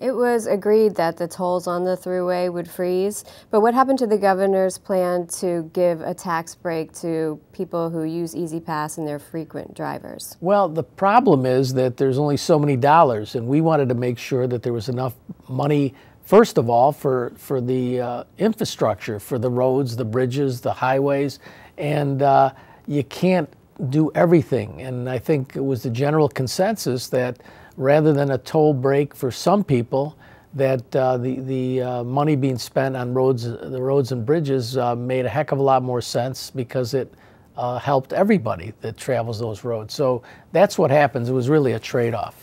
It was agreed that the tolls on the thruway would freeze, but what happened to the governor's plan to give a tax break to people who use E-ZPass and their frequent drivers? Well, the problem is that there's only so many dollars, and we wanted to make sure that there was enough money, first of all, for the infrastructure, for the roads, the bridges, the highways, and you can't do everything. And I think it was the general consensus that rather than a toll break for some people, that the money being spent on roads and bridges made a heck of a lot more sense, because it helped everybody that travels those roads. So that's what happens. It was really a trade-off.